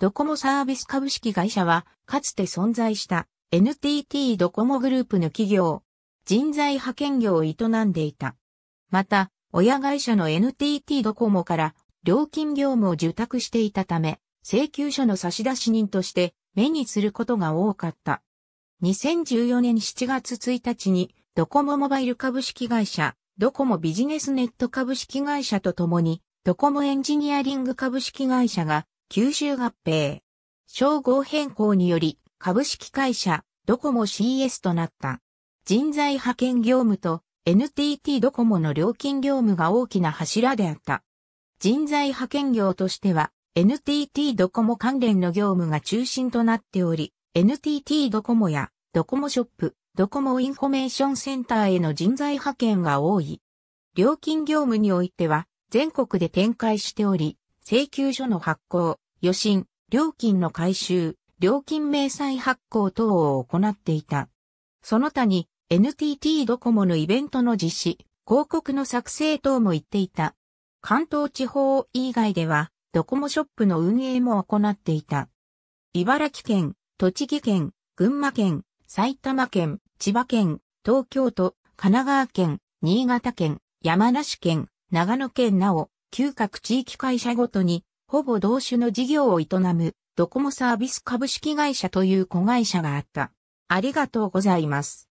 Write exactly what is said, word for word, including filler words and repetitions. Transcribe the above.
ドコモサービス株式会社は、かつて存在した エヌティーティー ドコモグループの企業、人材派遣業を営んでいた。また、親会社の エヌティーティー ドコモから料金業務を受託していたため、請求書の差出人として目にすることが多かった。にせんじゅうよねんしちがつついたちにドコモモバイル株式会社、ドコモビジネスネット株式会社とともに、ドコモエンジニアリング株式会社が吸収合併。称号変更により株式会社ドコモ シーエス となった。人材派遣業務と エヌティーティー ドコモの料金業務が大きな柱であった。人材派遣業としては エヌティーティー ドコモ関連の業務が中心となっており、エヌティーティー ドコモやドコモショップ、ドコモインフォメーションセンターへの人材派遣が多い。料金業務においては全国で展開しており、請求書の発行、予診、料金の回収、料金明細発行等を行っていた。その他に エヌティーティー ドコモのイベントの実施、広告の作成等も行っていた。関東地方以外ではドコモショップの運営も行っていた。茨城県、栃木県、群馬県、埼玉県、千葉県、東京都、神奈川県、新潟県、山梨県、長野県なお、きゅう各地域会社ごとに、ほぼ同種の事業を営む、ドコモサービス株式会社という子会社があった。ありがとうございます。